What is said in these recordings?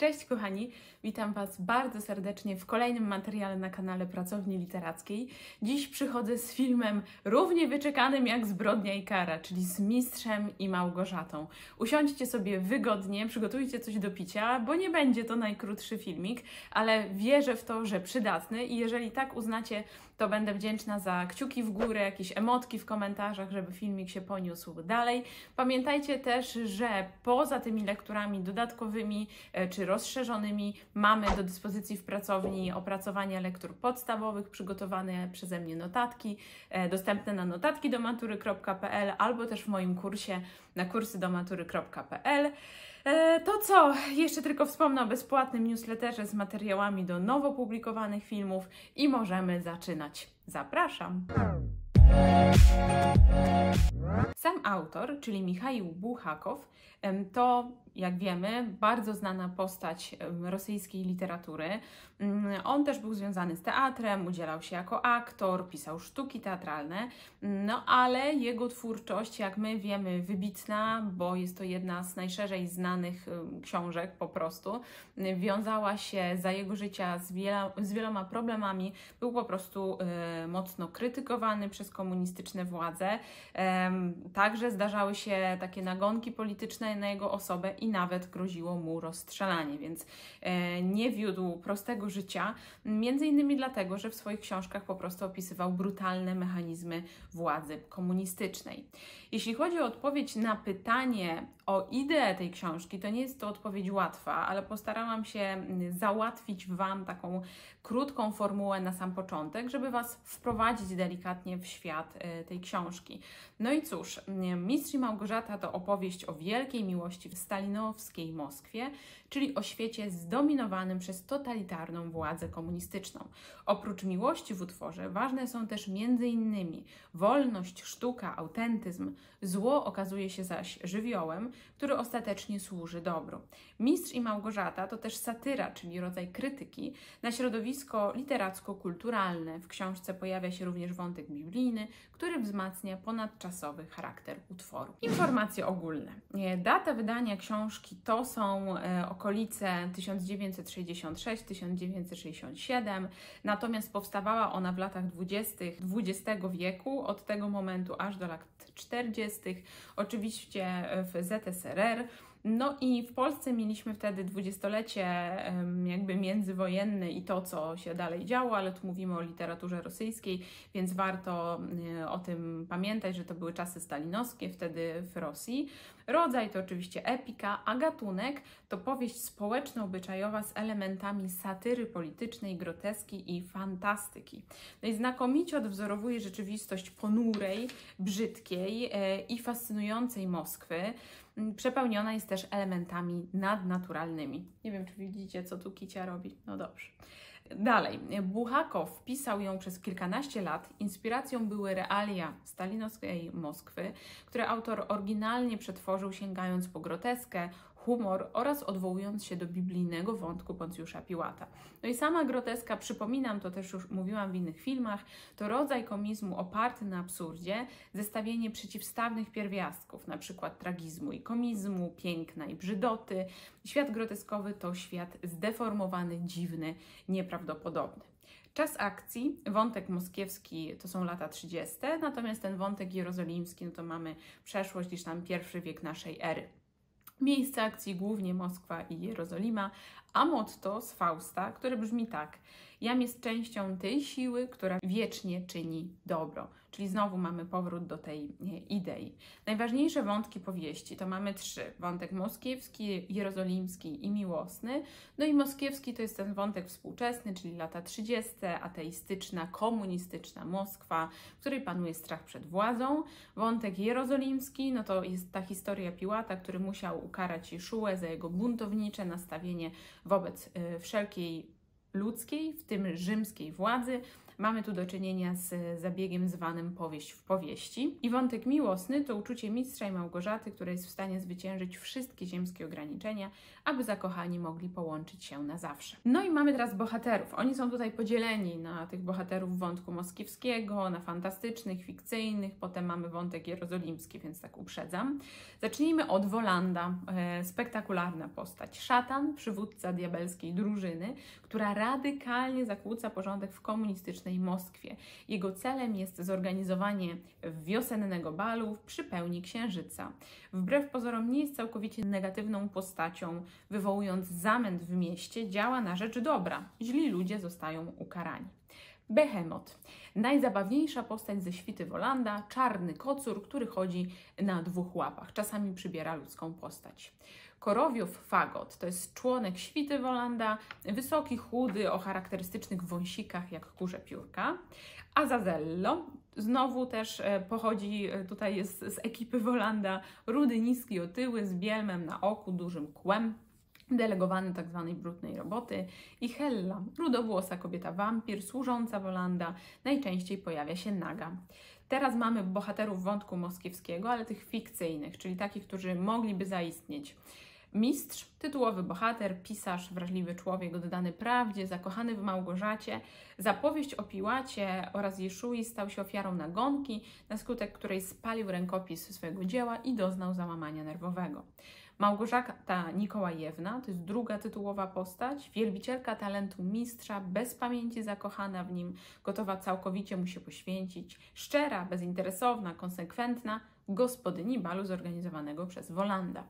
Cześć kochani, witam Was bardzo serdecznie w kolejnym materiale na kanale Pracowni Literackiej. Dziś przychodzę z filmem równie wyczekanym jak Zbrodnia i Kara, czyli z Mistrzem i Małgorzatą. Usiądźcie sobie wygodnie, przygotujcie coś do picia, bo nie będzie to najkrótszy filmik, ale wierzę w to, że przydatny i jeżeli tak uznacie, to będę wdzięczna za kciuki w górę, jakieś emotki w komentarzach, żeby filmik się poniósł dalej. Pamiętajcie też, że poza tymi lekturami dodatkowymi czy rozszerzonymi mamy do dyspozycji w pracowni opracowania lektur podstawowych, przygotowane przeze mnie notatki, dostępne na notatkidomatury.pl albo też w moim kursie na kursydomatury.pl. To co? Jeszcze tylko wspomnę o bezpłatnym newsletterze z materiałami do nowo publikowanych filmów i możemy zaczynać. Zapraszam! Sam autor, czyli Michaił Bułhakow, to, jak wiemy, bardzo znana postać rosyjskiej literatury. On też był związany z teatrem, udzielał się jako aktor, pisał sztuki teatralne, no ale jego twórczość, jak my wiemy, wybitna, bo jest to jedna z najszerzej znanych książek po prostu, wiązała się za jego życia z wieloma problemami, był po prostu mocno krytykowany przez komunistyczne władze. Także zdarzały się takie nagonki polityczne na jego osobę i nawet groziło mu rozstrzelanie, więc nie wiódł prostego życia, między innymi dlatego, że w swoich książkach po prostu opisywał brutalne mechanizmy władzy komunistycznej. Jeśli chodzi o odpowiedź na pytanie o ideę tej książki, to nie jest to odpowiedź łatwa, ale postarałam się załatwić Wam taką krótką formułę na sam początek, żeby Was wprowadzić delikatnie w świat tej książki. No i cóż, Mistrz i Małgorzata to opowieść o wielkiej miłości w stalinowskiej Moskwie, czyli o świecie zdominowanym przez totalitarną władzę komunistyczną. Oprócz miłości w utworze ważne są też m.in. wolność, sztuka, autentyzm. Zło okazuje się zaś żywiołem, który ostatecznie służy dobru. Mistrz i Małgorzata to też satyra, czyli rodzaj krytyki na środowisko literacko-kulturalne. W książce pojawia się również wątek biblijny, który wzmacnia ponadczasowy charakter utworu. Informacje ogólne. Data wydania książki to są okolice 1966-1967, natomiast powstawała ona w latach 20. XX wieku, od tego momentu aż do lat 40. oczywiście w ZSRR. No i w Polsce mieliśmy wtedy dwudziestolecie jakby międzywojenne i to, co się dalej działo, ale tu mówimy o literaturze rosyjskiej, więc warto o tym pamiętać, że to były czasy stalinowskie wtedy w Rosji. Rodzaj to oczywiście epika, a gatunek to powieść społeczno-obyczajowa z elementami satyry politycznej, groteski i fantastyki. No i znakomicie odwzorowuje rzeczywistość ponurej, brzydkiej i fascynującej Moskwy. Przepełniona jest też elementami nadnaturalnymi. Nie wiem, czy widzicie, co tu Kicia robi. No dobrze. Dalej. Bułhakow pisał ją przez kilkanaście lat. Inspiracją były realia stalinowskiej Moskwy, które autor oryginalnie przetworzył, sięgając po groteskę, humor oraz odwołując się do biblijnego wątku Poncjusza Piłata. No i sama groteska, przypominam, to też już mówiłam w innych filmach, to rodzaj komizmu oparty na absurdzie, zestawienie przeciwstawnych pierwiastków, na przykład tragizmu i komizmu, piękna i brzydoty. Świat groteskowy to świat zdeformowany, dziwny, nieprawdopodobny. Czas akcji, wątek moskiewski to są lata 30, natomiast ten wątek jerozolimski, no to mamy przeszłość, gdzieś tam pierwszy wiek naszej ery. Miejsce akcji głównie Moskwa i Jerozolima, a motto z Fausta, które brzmi tak: Jam jest częścią tej siły, która wiecznie czyni dobro. Czyli znowu mamy powrót do tej idei. Najważniejsze wątki powieści to mamy trzy. Wątek moskiewski, jerozolimski i miłosny. No i moskiewski to jest ten wątek współczesny, czyli lata 30., ateistyczna, komunistyczna Moskwa, w której panuje strach przed władzą. Wątek jerozolimski, no to jest ta historia Piłata, który musiał ukarać Jeszuę za jego buntownicze nastawienie wobec wszelkiej ludzkiej, w tym rzymskiej władzy. mamy tu do czynienia z zabiegiem zwanym powieść w powieści. I wątek miłosny to uczucie mistrza i Małgorzaty, które jest w stanie zwyciężyć wszystkie ziemskie ograniczenia, aby zakochani mogli połączyć się na zawsze. No i mamy teraz bohaterów. Oni są tutaj podzieleni na tych bohaterów wątku moskiewskiego, na fantastycznych, fikcyjnych, potem mamy wątek jerozolimski, więc tak uprzedzam. Zacznijmy od Wolanda, spektakularna postać. Szatan, przywódca diabelskiej drużyny, która radykalnie zakłóca porządek w komunistycznej Moskwie. Jego celem jest zorganizowanie wiosennego balu przy pełni księżyca. Wbrew pozorom nie jest całkowicie negatywną postacią, wywołując zamęt w mieście, działa na rzecz dobra. Źli ludzie zostają ukarani. Behemot. Najzabawniejsza postać ze świty Wolanda, czarny kocur, który chodzi na dwóch łapach. Czasami przybiera ludzką postać. Korowiow-Fagot to jest członek świty Wolanda, wysoki, chudy, o charakterystycznych wąsikach jak kurze piórka. Azazello, znowu też pochodzi, tutaj jest z ekipy Wolanda, rudy, niski, otyły, z bielmem na oku, dużym kłem, delegowany tak zwanej brudnej roboty. I Hella, rudowłosa kobieta wampir, służąca Wolanda, najczęściej pojawia się naga. Teraz mamy bohaterów wątku moskiewskiego, ale tych fikcyjnych, czyli takich, którzy mogliby zaistnieć. Mistrz, tytułowy bohater, pisarz, wrażliwy człowiek, oddany prawdzie, zakochany w Małgorzacie. Za powieść o Piłacie oraz Jeszui stał się ofiarą nagonki, na skutek której spalił rękopis swojego dzieła i doznał załamania nerwowego. Małgorzata Nikołajewna to jest druga tytułowa postać, wielbicielka talentu mistrza, bez pamięci zakochana w nim, gotowa całkowicie mu się poświęcić, szczera, bezinteresowna, konsekwentna, gospodyni balu zorganizowanego przez Wolanda.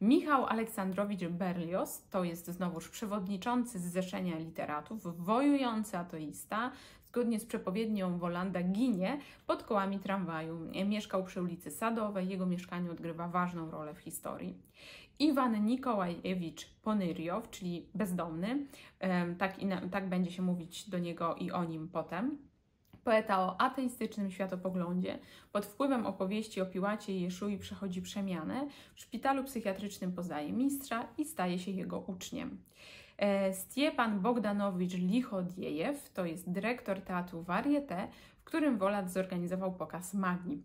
Michał Aleksandrowicz Berlioz to jest znowuż przewodniczący Zrzeszenia Literatów, wojujący ateista, zgodnie z przepowiednią Wolanda ginie pod kołami tramwaju. Mieszkał przy ulicy Sadowej, jego mieszkanie odgrywa ważną rolę w historii. Iwan Nikołajewicz Ponyriow, czyli bezdomny, tak będzie się mówić do niego i o nim potem. Poeta o ateistycznym światopoglądzie, pod wpływem opowieści o Piłacie i Jeszui przechodzi przemianę, w szpitalu psychiatrycznym poznaje mistrza i staje się jego uczniem. Stiepan Bogdanowicz Lichodziejew to jest dyrektor Teatru Varieté, w którym Woland zorganizował pokaz magii.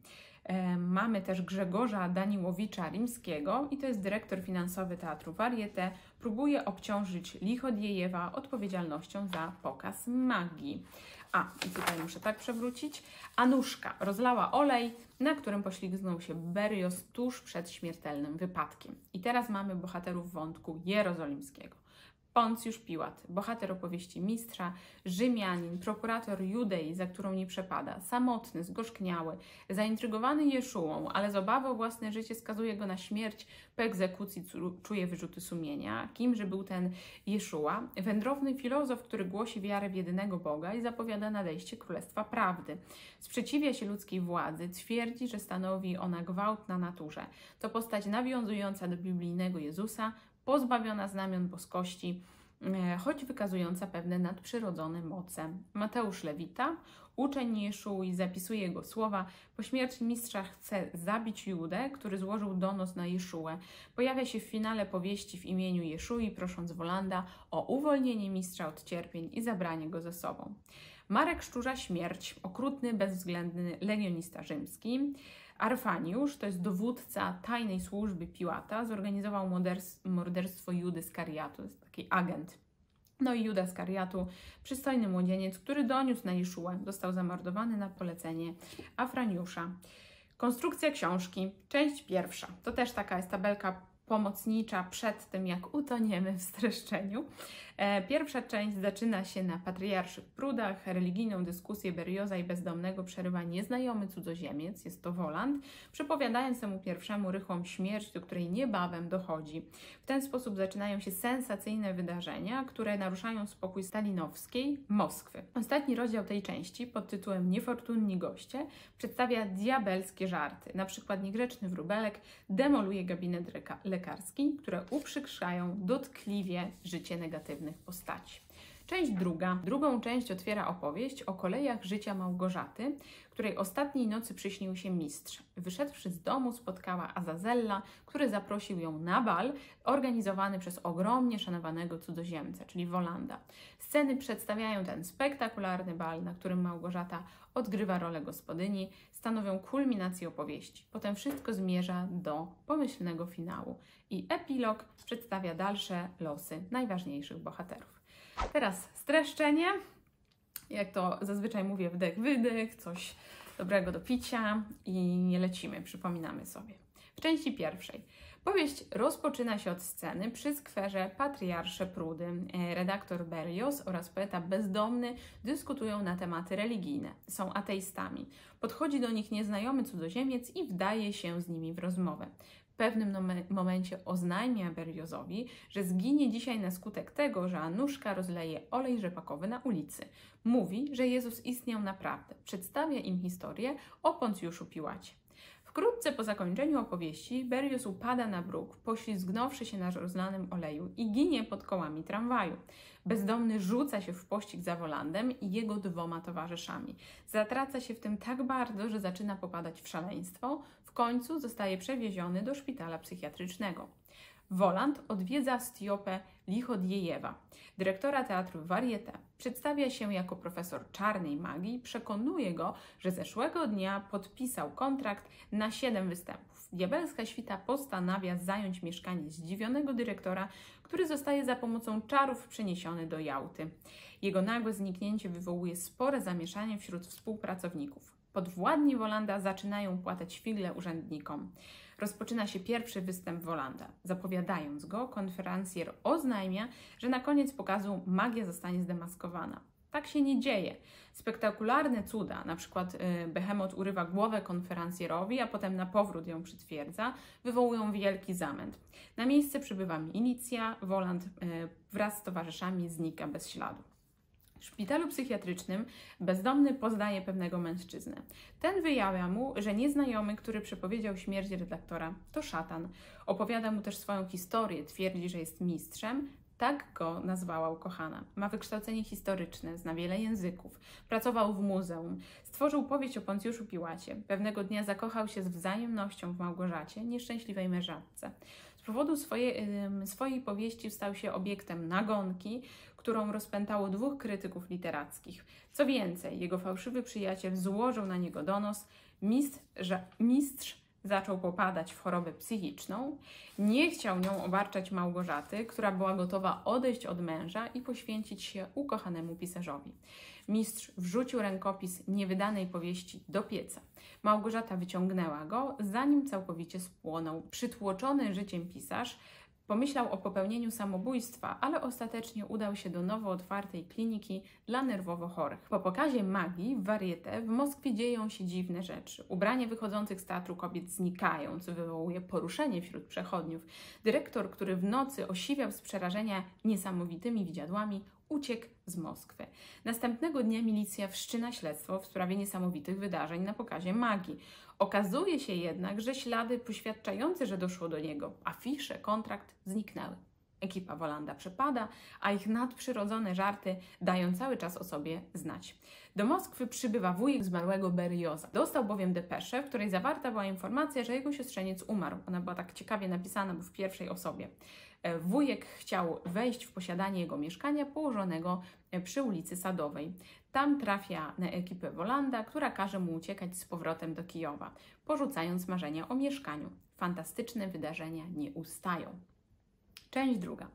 Mamy też Grzegorza Daniłowicza-Rimskiego i to jest dyrektor finansowy Teatru Varieté. Próbuje obciążyć Lichodziejewa odpowiedzialnością za pokaz magii. A, i tutaj muszę tak przewrócić. Anuszka rozlała olej, na którym poślizgnął się Berlioz tuż przed śmiertelnym wypadkiem. I teraz mamy bohaterów wątku jerozolimskiego. Poncjusz Piłat, bohater opowieści mistrza, Rzymianin, prokurator Judei, za którą nie przepada, samotny, zgorzkniały, zaintrygowany Jeszułą, ale z obawy o własne życie skazuje go na śmierć, po egzekucji czuje wyrzuty sumienia. Kimże był ten Jeszua? Wędrowny filozof, który głosi wiarę w jedynego Boga i zapowiada nadejście Królestwa Prawdy. Sprzeciwia się ludzkiej władzy, twierdzi, że stanowi ona gwałt na naturze. To postać nawiązująca do biblijnego Jezusa, pozbawiona znamion boskości, choć wykazująca pewne nadprzyrodzone moce. Mateusz Lewita, uczeń Jeszui, zapisuje jego słowa. Po śmierci mistrza chce zabić Judę, który złożył donos na Jeszuę. Pojawia się w finale powieści w imieniu Jeszui, prosząc Wolanda o uwolnienie mistrza od cierpień i zabranie go ze sobą. Marek Szczurza śmierć, okrutny, bezwzględny legionista rzymski. Afraniusz, to jest dowódca tajnej służby Piłata, zorganizował morderstwo Judy Iskariota, jest taki agent. No i Judasz Iskariota, przystojny młodzieniec, który doniósł na Jeszuę, został zamordowany na polecenie Afraniusza. Konstrukcja książki, część pierwsza, to też taka jest tabelka pomocnicza przed tym, jak utoniemy w streszczeniu. Pierwsza część zaczyna się na Patriarszych Prudach. Religijną dyskusję Berlioza i bezdomnego przerywa nieznajomy cudzoziemiec, jest to Woland, przepowiadając temu pierwszemu rychłą śmierć, do której niebawem dochodzi. W ten sposób zaczynają się sensacyjne wydarzenia, które naruszają spokój stalinowskiej Moskwy. Ostatni rozdział tej części pod tytułem Niefortunni goście przedstawia diabelskie żarty. Na przykład niegrzeczny wróbelek demoluje gabinet lekarski, które uprzykrzają dotkliwie życie negatywnych postaci. Część druga. Drugą część otwiera opowieść o kolejach życia Małgorzaty, której ostatniej nocy przyśnił się mistrz. Wyszedłszy z domu, spotkała Azazella, który zaprosił ją na bal organizowany przez ogromnie szanowanego cudzoziemca, czyli Wolanda. Sceny przedstawiają ten spektakularny bal, na którym Małgorzata odgrywa rolę gospodyni, stanowią kulminację opowieści. Potem wszystko zmierza do pomyślnego finału i epilog przedstawia dalsze losy najważniejszych bohaterów. Teraz streszczenie. Jak to zazwyczaj mówię, wdech, wydech, coś dobrego do picia i lecimy, przypominamy sobie. W części pierwszej powieść rozpoczyna się od sceny przy skwerze Patriarsze Prudy. Redaktor Berlioz oraz poeta bezdomny dyskutują na tematy religijne. Są ateistami. Podchodzi do nich nieznajomy cudzoziemiec i wdaje się z nimi w rozmowę. W pewnym momencie oznajmia Berliozowi, że zginie dzisiaj na skutek tego, że Anuszka rozleje olej rzepakowy na ulicy. Mówi, że Jezus istniał naprawdę. Przedstawia im historię o Poncjuszu Piłacie. Wkrótce po zakończeniu opowieści Berlioz upada na bruk, poślizgnąwszy się na rozlanym oleju i ginie pod kołami tramwaju. Bezdomny rzuca się w pościg za Wolandem i jego dwoma towarzyszami. Zatraca się w tym tak bardzo, że zaczyna popadać w szaleństwo. W końcu zostaje przewieziony do szpitala psychiatrycznego. Woland odwiedza Stiopę Lichodziejewa, dyrektora Teatru Varieté. Przedstawia się jako profesor czarnej magii, przekonuje go, że zeszłego dnia podpisał kontrakt na 7 występów. Diabelska świta postanawia zająć mieszkanie zdziwionego dyrektora, który zostaje za pomocą czarów przeniesiony do Jałty. Jego nagłe zniknięcie wywołuje spore zamieszanie wśród współpracowników. Podwładni Wolanda zaczynają płatać figle urzędnikom. Rozpoczyna się pierwszy występ Wolanda. Zapowiadając go, konferencjer oznajmia, że na koniec pokazu magia zostanie zdemaskowana. Tak się nie dzieje. Spektakularne cuda, na przykład Behemot urywa głowę konferencjerowi, a potem na powrót ją przytwierdza, wywołują wielki zamęt. Na miejsce przybywa milicja, Woland wraz z towarzyszami znika bez śladu. W szpitalu psychiatrycznym bezdomny poznaje pewnego mężczyznę. Ten wyjawia mu, że nieznajomy, który przepowiedział śmierć redaktora, to szatan. Opowiada mu też swoją historię, twierdzi, że jest mistrzem. Tak go nazwała ukochana. Ma wykształcenie historyczne, zna wiele języków. Pracował w muzeum. Stworzył powieść o Poncjuszu Piłacie. Pewnego dnia zakochał się z wzajemnością w Małgorzacie, nieszczęśliwej mężatce. Z powodu swojej powieści stał się obiektem nagonki, którą rozpętało 2 krytyków literackich. Co więcej, jego fałszywy przyjaciel złożył na niego donos. Mistrz zaczął popadać w chorobę psychiczną, nie chciał nią obarczać Małgorzaty, która była gotowa odejść od męża i poświęcić się ukochanemu pisarzowi. Mistrz wrzucił rękopis niewydanej powieści do pieca. Małgorzata wyciągnęła go, zanim całkowicie spłonął. Przytłoczony życiem pisarz pomyślał o popełnieniu samobójstwa, ale ostatecznie udał się do nowo otwartej kliniki dla nerwowo chorych. Po pokazie magii w Varieté w Moskwie dzieją się dziwne rzeczy. Ubrania wychodzących z teatru kobiet znikają, co wywołuje poruszenie wśród przechodniów. Dyrektor, który w nocy osiwiał z przerażenia niesamowitymi widziadłami, uciekł z Moskwy. Następnego dnia milicja wszczyna śledztwo w sprawie niesamowitych wydarzeń na pokazie magii. Okazuje się jednak, że ślady poświadczające, że doszło do niego, afisze, kontrakt zniknęły. Ekipa Wolanda przepada, a ich nadprzyrodzone żarty dają cały czas o sobie znać. Do Moskwy przybywa wujek zmarłego Berlioza. Dostał bowiem depeszę, w której zawarta była informacja, że jego siostrzeniec umarł. Ona była tak ciekawie napisana, bo w pierwszej osobie. Wujek chciał wejść w posiadanie jego mieszkania położonego przy ulicy Sadowej. Tam trafia na ekipę Wolanda, która każe mu uciekać z powrotem do Kijowa, porzucając marzenia o mieszkaniu. Fantastyczne wydarzenia nie ustają. Część druga.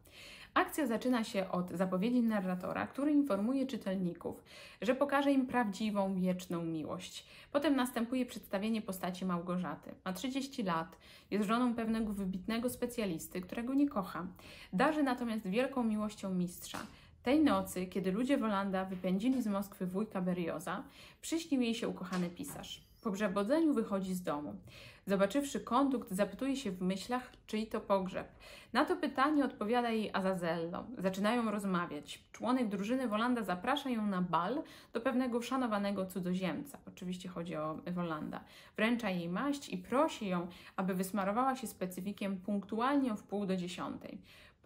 Akcja zaczyna się od zapowiedzi narratora, który informuje czytelników, że pokaże im prawdziwą, wieczną miłość. Potem następuje przedstawienie postaci Małgorzaty. Ma 30 lat, jest żoną pewnego wybitnego specjalisty, którego nie kocha. Darzy natomiast wielką miłością mistrza. Tej nocy, kiedy ludzie Wolanda wypędzili z Moskwy wujka Berlioza, przyśnił jej się ukochany pisarz. Po przebudzeniu wychodzi z domu. Zobaczywszy kondukt, zapytuje się w myślach, czyj to pogrzeb. Na to pytanie odpowiada jej Azazello. Zaczynają rozmawiać. Członek drużyny Wolanda zaprasza ją na bal do pewnego szanowanego cudzoziemca. Oczywiście chodzi o Wolanda. Wręcza jej maść i prosi ją, aby wysmarowała się specyfikiem punktualnie o wpół do 10.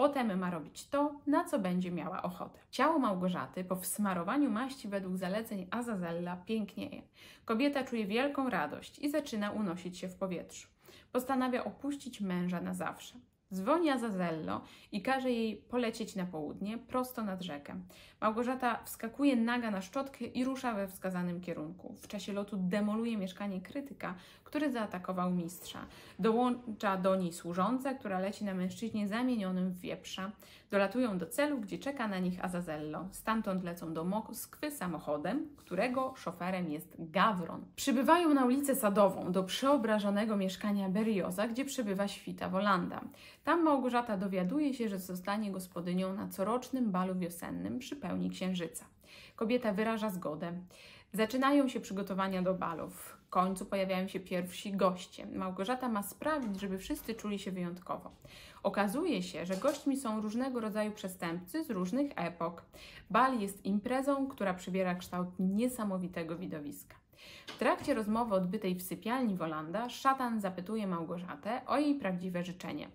Potem ma robić to, na co będzie miała ochotę. Ciało Małgorzaty po wsmarowaniu maści według zaleceń Azazella pięknieje. Kobieta czuje wielką radość i zaczyna unosić się w powietrzu. Postanawia opuścić męża na zawsze. Dzwoni Azazello i każe jej polecieć na południe, prosto nad rzekę. Małgorzata wskakuje naga na szczotkę i rusza we wskazanym kierunku. W czasie lotu demoluje mieszkanie krytyka, który zaatakował mistrza. Dołącza do niej służąca, która leci na mężczyźnie zamienionym w wieprza. Dolatują do celu, gdzie czeka na nich Azazello. Stamtąd lecą do Moskwy samochodem, którego szoferem jest Gawron. Przybywają na ulicę Sadową, do przeobrażonego mieszkania Berlioza, gdzie przybywa świta Wolanda. Tam Małgorzata dowiaduje się, że zostanie gospodynią na corocznym balu wiosennym przy pełni księżyca. Kobieta wyraża zgodę. Zaczynają się przygotowania do balów. W końcu pojawiają się pierwsi goście. Małgorzata ma sprawić, żeby wszyscy czuli się wyjątkowo. Okazuje się, że gośćmi są różnego rodzaju przestępcy z różnych epok. Bal jest imprezą, która przybiera kształt niesamowitego widowiska. W trakcie rozmowy odbytej w sypialni Wolanda, szatan zapytuje Małgorzatę o jej prawdziwe życzenie.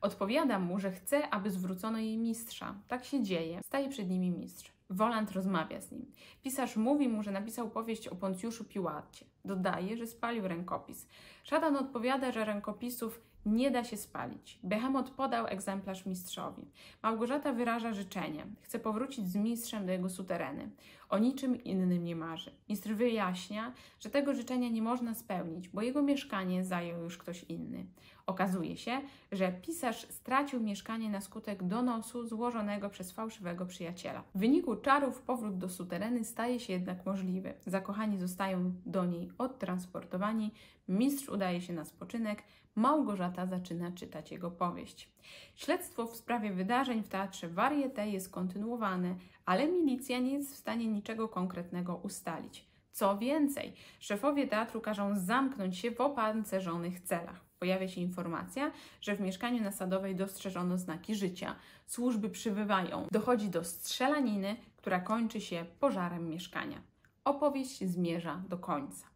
Odpowiada mu, że chce, aby zwrócono jej mistrza. Tak się dzieje. Staje przed nimi mistrz. Woland rozmawia z nim. Pisarz mówi mu, że napisał powieść o Poncjuszu Piłacie. Dodaje, że spalił rękopis. Szatan odpowiada, że rękopisów nie da się spalić. Behemot podał egzemplarz mistrzowi. Małgorzata wyraża życzenie. Chce powrócić z mistrzem do jego sutereny. O niczym innym nie marzy. Mistrz wyjaśnia, że tego życzenia nie można spełnić, bo jego mieszkanie zajął już ktoś inny. Okazuje się, że pisarz stracił mieszkanie na skutek donosu złożonego przez fałszywego przyjaciela. W wyniku czarów powrót do sutereny staje się jednak możliwy. Zakochani zostają do niej odtransportowani, mistrz udaje się na spoczynek, Małgorzata zaczyna czytać jego powieść. Śledztwo w sprawie wydarzeń w Teatrze Varieté jest kontynuowane, ale milicja nie jest w stanie niczego konkretnego ustalić. Co więcej, szefowie teatru każą zamknąć się w opancerzonych celach. Pojawia się informacja, że w mieszkaniu na Sadowej dostrzeżono znaki życia. Służby przybywają. Dochodzi do strzelaniny, która kończy się pożarem mieszkania. Opowieść zmierza do końca.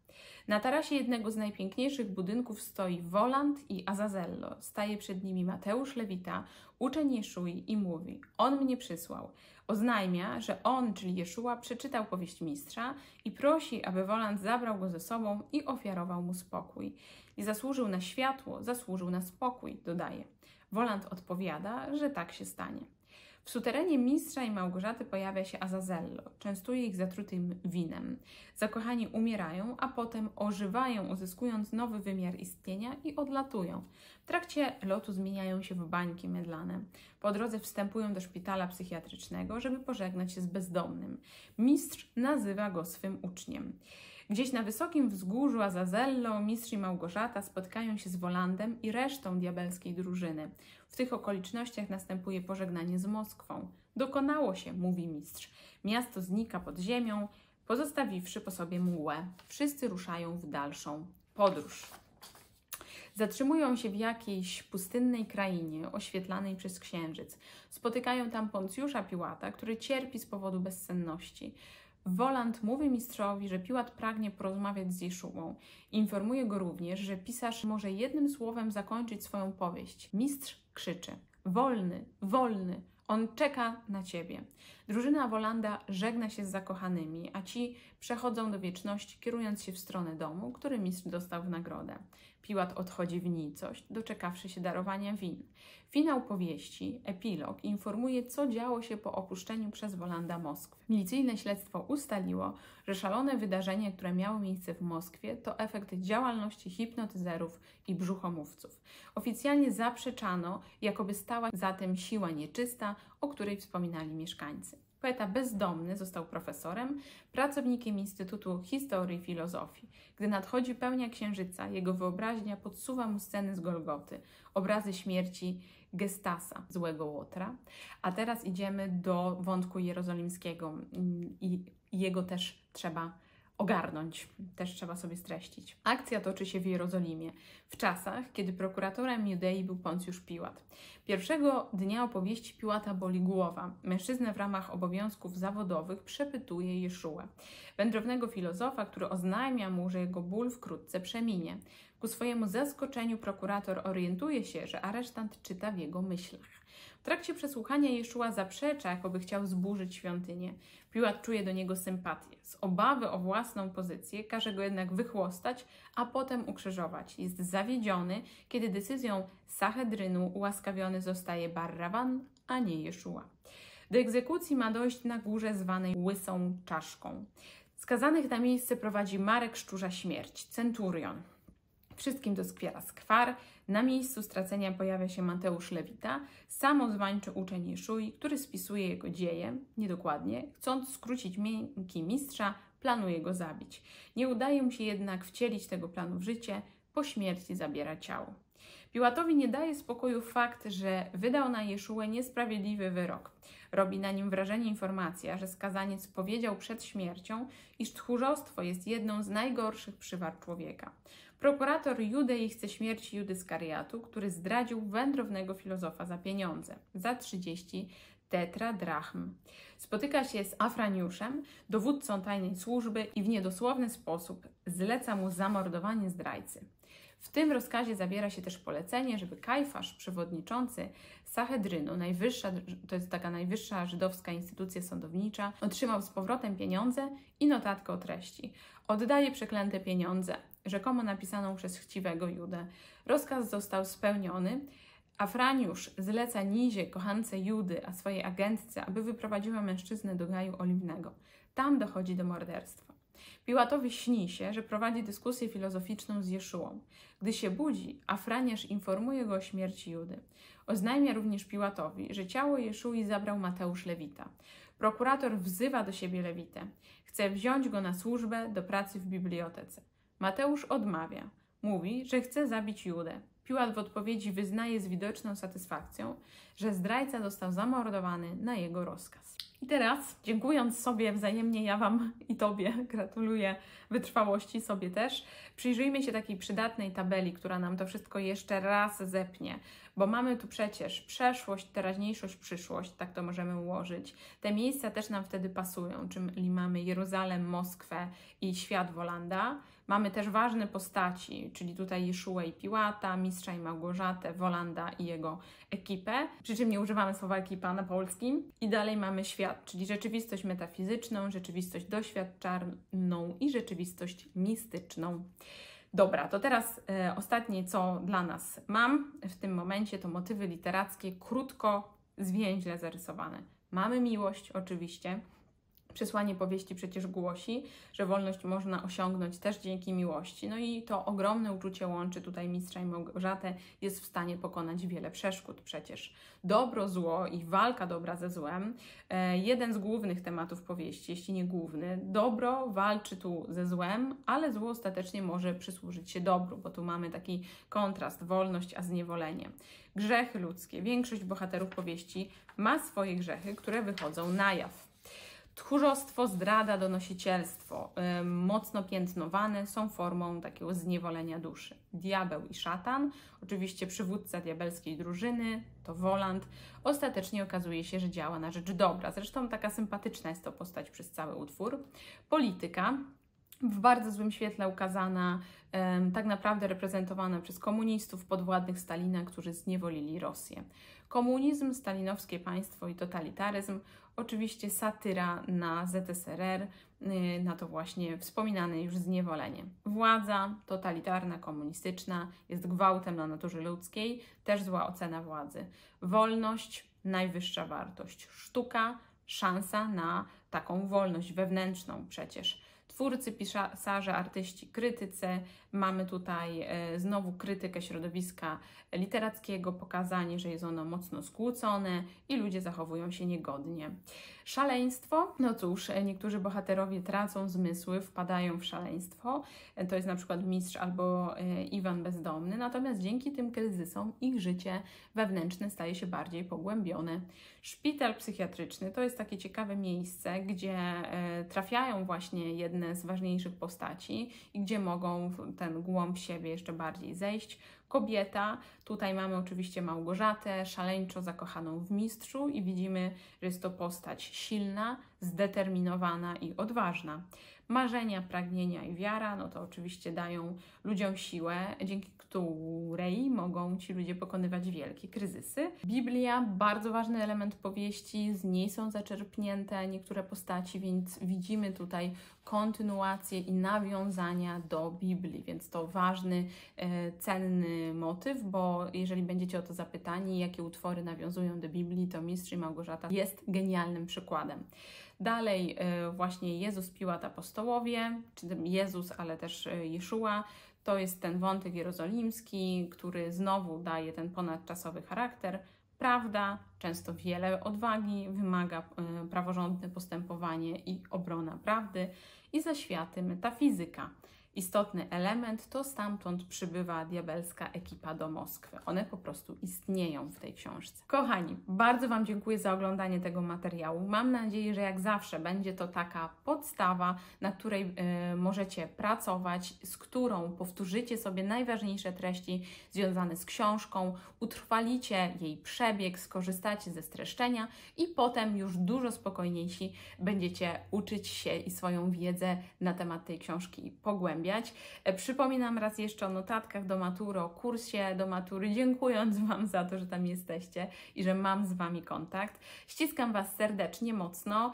Na tarasie jednego z najpiękniejszych budynków stoi Woland i Azazello. Staje przed nimi Mateusz Lewita, uczeń Jeszui, i mówi: on mnie przysłał. Oznajmia, że on, czyli Jeszua, przeczytał powieść mistrza i prosi, aby Woland zabrał go ze sobą i ofiarował mu spokój. Nie zasłużył na światło, zasłużył na spokój, dodaje. Woland odpowiada, że tak się stanie. W suterenie mistrza i Małgorzaty pojawia się Azazello. Częstuje ich zatrutym winem. Zakochani umierają, a potem ożywają, uzyskując nowy wymiar istnienia, i odlatują. W trakcie lotu zmieniają się w bańki mydlane. Po drodze wstępują do szpitala psychiatrycznego, żeby pożegnać się z bezdomnym. Mistrz nazywa go swym uczniem. Gdzieś na wysokim wzgórzu Azazello, mistrz i Małgorzata spotkają się z Wolandem i resztą diabelskiej drużyny. W tych okolicznościach następuje pożegnanie z Moskwą. Dokonało się, mówi mistrz. Miasto znika pod ziemią, pozostawiwszy po sobie mgłę. Wszyscy ruszają w dalszą podróż. Zatrzymują się w jakiejś pustynnej krainie, oświetlanej przez księżyc. Spotykają tam Poncjusza Piłata, który cierpi z powodu bezsenności. Woland mówi mistrzowi, że Piłat pragnie porozmawiać z Jeszułą. Informuje go również, że pisarz może jednym słowem zakończyć swoją powieść. Mistrz krzyczy: wolny, wolny, on czeka na ciebie. Drużyna Wolanda żegna się z zakochanymi, a ci przechodzą do wieczności, kierując się w stronę domu, który mistrz dostał w nagrodę. Piłat odchodzi w nicość, doczekawszy się darowania win. Finał powieści, epilog, informuje, co działo się po opuszczeniu przez Wolanda Moskwy. Milicyjne śledztwo ustaliło, że szalone wydarzenie, które miało miejsce w Moskwie, to efekt działalności hipnotyzerów i brzuchomówców. Oficjalnie zaprzeczano, jakoby stała za tym siła nieczysta, o której wspominali mieszkańcy. Poeta bezdomny został profesorem, pracownikiem Instytutu Historii i Filozofii. Gdy nadchodzi pełnia księżyca, jego wyobraźnia podsuwa mu sceny z Golgoty, obrazy śmierci Gestasa, złego łotra. A teraz idziemy do wątku jerozolimskiego i jego też trzeba ogarnąć, też trzeba sobie streścić. Akcja toczy się w Jerozolimie, w czasach, kiedy prokuratorem Judei był Poncjusz Piłat. Pierwszego dnia opowieści Piłata boli głowa. Mężczyzna w ramach obowiązków zawodowych przepytuje Jeszułę, wędrownego filozofa, który oznajmia mu, że jego ból wkrótce przeminie. Ku swojemu zaskoczeniu prokurator orientuje się, że aresztant czyta w jego myślach. W trakcie przesłuchania Jeszua zaprzecza, jakoby chciał zburzyć świątynię. Piłat czuje do niego sympatię. Z obawy o własną pozycję każe go jednak wychłostać, a potem ukrzyżować. Jest zawiedziony, kiedy decyzją Sanhedrynu ułaskawiony zostaje Bar-Rawan, a nie Jeszua. Do egzekucji ma dojść na górze zwanej Łysą Czaszką. Skazanych na miejsce prowadzi Marek Szczurza Śmierć, centurion. Wszystkim doskwiera skwar. Na miejscu stracenia pojawia się Mateusz Lewita, samozwańczy uczeń Jeszui, który spisuje jego dzieje, niedokładnie, chcąc skrócić miękki mistrza, planuje go zabić. Nie udaje mu się jednak wcielić tego planu w życie, po śmierci zabiera ciało. Piłatowi nie daje spokoju fakt, że wydał na Jeszuę niesprawiedliwy wyrok. Robi na nim wrażenie informacja, że skazaniec powiedział przed śmiercią, iż tchórzostwo jest jedną z najgorszych przywar człowieka. Prokurator Judei chce śmierci Judy Iskariatu, który zdradził wędrownego filozofa za pieniądze, za 30 tetradrachm. Spotyka się z Afraniuszem, dowódcą tajnej służby i w niedosłowny sposób zleca mu zamordowanie zdrajcy. W tym rozkazie zawiera się też polecenie, żeby Kajfasz, przewodniczący Sanhedrynu, to jest taka najwyższa żydowska instytucja sądownicza, otrzymał z powrotem pieniądze i notatkę o treści. Oddaje przeklęte pieniądze, rzekomo napisaną przez chciwego Judę. Rozkaz został spełniony. Afraniusz zleca Nizie, kochance Judy, a swojej agentce, aby wyprowadziła mężczyznę do Gaju Oliwnego. Tam dochodzi do morderstwa. Piłatowi śni się, że prowadzi dyskusję filozoficzną z Jeszuą. Gdy się budzi, Afraniusz informuje go o śmierci Judy. Oznajmia również Piłatowi, że ciało Jeszui zabrał Mateusz Lewita. Prokurator wzywa do siebie Lewitę. Chce wziąć go na służbę do pracy w bibliotece. Mateusz odmawia. Mówi, że chce zabić Judę. Piłat w odpowiedzi wyznaje z widoczną satysfakcją, że zdrajca został zamordowany na jego rozkaz. I teraz, dziękując sobie wzajemnie, ja Wam i Tobie gratuluję wytrwałości, sobie też, przyjrzyjmy się takiej przydatnej tabeli, która nam to wszystko jeszcze raz zepnie, bo mamy tu przecież przeszłość, teraźniejszość, przyszłość, tak to możemy ułożyć. Te miejsca też nam wtedy pasują, czyli mamy Jeruzalem, Moskwę i świat Wolanda. Mamy też ważne postaci, czyli tutaj Jeszuę i Piłata, Mistrza i Małgorzatę, Wolanda i jego ekipę, przy czym nie używamy słowa ekipa na polskim. I dalej mamy świat, czyli rzeczywistość metafizyczną, rzeczywistość doświadczalną i rzeczywistość mistyczną. Dobra, to teraz ostatnie, co dla nas mam w tym momencie, to motywy literackie, krótko, zwięźle zarysowane. Mamy miłość oczywiście. Przesłanie powieści przecież głosi, że wolność można osiągnąć też dzięki miłości. No i to ogromne uczucie łączy tutaj Mistrza i Małgorzatę, jest w stanie pokonać wiele przeszkód przecież. Dobro, zło i walka dobra ze złem, jeden z głównych tematów powieści, jeśli nie główny. Dobro walczy tu ze złem, ale zło ostatecznie może przysłużyć się dobru, bo tu mamy taki kontrast, wolność a zniewolenie. Grzechy ludzkie. Większość bohaterów powieści ma swoje grzechy, które wychodzą na jaw. Tchórzostwo, zdrada, donosicielstwo, mocno piętnowane, są formą takiego zniewolenia duszy. Diabeł i szatan, oczywiście przywódca diabelskiej drużyny, to Woland, ostatecznie okazuje się, że działa na rzecz dobra. Zresztą taka sympatyczna jest to postać przez cały utwór. Polityka, w bardzo złym świetle ukazana, tak naprawdę reprezentowana przez komunistów podwładnych Stalina, którzy zniewolili Rosję. Komunizm, stalinowskie państwo i totalitaryzm, oczywiście satyra na ZSRR, na to właśnie wspominane już zniewolenie. Władza totalitarna, komunistyczna, jest gwałtem na naturze ludzkiej, też zła ocena władzy. Wolność, najwyższa wartość. Sztuka, szansa na taką wolność wewnętrzną przecież. Twórcy, pisarze, artyści, krytycy. Mamy tutaj znowu krytykę środowiska literackiego, pokazanie, że jest ono mocno skłócone i ludzie zachowują się niegodnie. Szaleństwo. No cóż, niektórzy bohaterowie tracą zmysły, wpadają w szaleństwo. To jest na przykład Mistrz albo Iwan Bezdomny. Natomiast dzięki tym kryzysom ich życie wewnętrzne staje się bardziej pogłębione. Szpital psychiatryczny to jest takie ciekawe miejsce, gdzie trafiają właśnie jedne z ważniejszych postaci i gdzie mogą w ten głąb siebie jeszcze bardziej zejść. kobieta. Tutaj mamy oczywiście Małgorzatę, szaleńczo zakochaną w mistrzu i widzimy, że jest to postać silna, zdeterminowana i odważna. Marzenia, pragnienia i wiara, no to oczywiście dają ludziom siłę, dzięki której mogą ci ludzie pokonywać wielkie kryzysy. Biblia, bardzo ważny element powieści, z niej są zaczerpnięte niektóre postaci, więc widzimy tutaj kontynuację i nawiązania do Biblii, więc to ważny, cenny motyw, bo jeżeli będziecie o to zapytani, jakie utwory nawiązują do Biblii, to Mistrz i Małgorzata jest genialnym przykładem. Dalej właśnie Jezus, Piłat, apostołowie, czy Jezus, ale też Jeszua. To jest ten wątek jerozolimski, który znowu daje ten ponadczasowy charakter. Prawda, często wiele odwagi, wymaga praworządne postępowanie i obrona prawdy. I za światy metafizyka. Istotny element to stamtąd przybywa diabelska ekipa do Moskwy. One po prostu istnieją w tej książce. Kochani, bardzo Wam dziękuję za oglądanie tego materiału. Mam nadzieję, że jak zawsze będzie to taka podstawa, na której możecie pracować, z którą powtórzycie sobie najważniejsze treści związane z książką, utrwalicie jej przebieg, skorzystacie ze streszczenia i potem już dużo spokojniejsi będziecie uczyć się i swoją wiedzę na temat tej książki pogłębiać. Przypominam raz jeszcze o notatkach do matury, o kursie do matury, dziękując Wam za to, że tam jesteście i że mam z Wami kontakt. Ściskam Was serdecznie, mocno.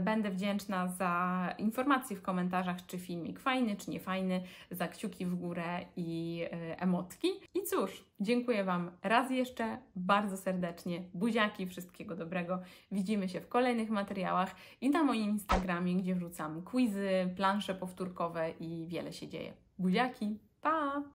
Będę wdzięczna za informacje w komentarzach, czy filmik fajny, czy niefajny, za kciuki w górę i emotki. I cóż, dziękuję Wam raz jeszcze bardzo serdecznie. Buziaki, wszystkiego dobrego. Widzimy się w kolejnych materiałach i na moim Instagramie, gdzie wrzucam quizy, plansze powtórkowe i wiele się dzieje. Buziaki, pa!